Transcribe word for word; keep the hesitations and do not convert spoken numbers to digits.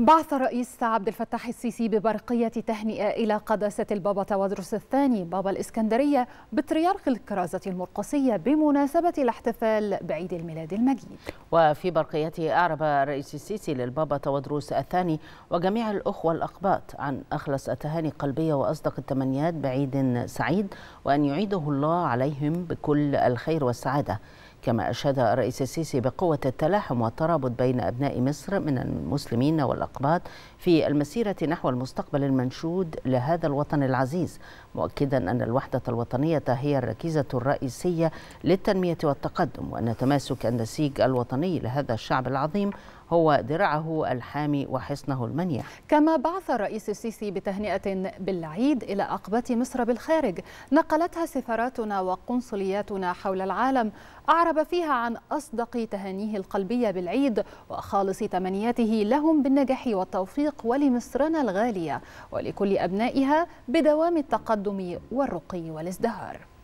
بعث الرئيس عبد الفتاح السيسي ببرقية تهنئة إلى قداسة البابا تواضروس الثاني بابا الإسكندرية بطريرك الكرازة المرقسية بمناسبة الاحتفال بعيد الميلاد المجيد. وفي برقيته أعرب الرئيس السيسي للبابا تواضروس الثاني وجميع الأخوة الأقباط عن أخلص التهاني القلبية وأصدق التمنيات بعيد سعيد، وأن يعيده الله عليهم بكل الخير والسعادة. كما أشاد الرئيس السيسي بقوة التلاحم والترابط بين أبناء مصر من المسلمين والأقباط في المسيرة نحو المستقبل المنشود لهذا الوطن العزيز، مؤكدا أن الوحدة الوطنية هي الركيزة الرئيسية للتنمية والتقدم، وأن تماسك النسيج الوطني لهذا الشعب العظيم هو درعه الحامي وحصنه المنيع. كما بعث الرئيس السيسي بتهنئة بالعيد إلى أقباط مصر بالخارج نقلتها سفاراتنا وقنصلياتنا حول العالم، أعرب فيها عن أصدق تهانيه القلبية بالعيد وخالص تمنياته لهم بالنجاح والتوفيق ولمصرنا الغالية ولكل أبنائها بدوام التقدم والرقي والازدهار.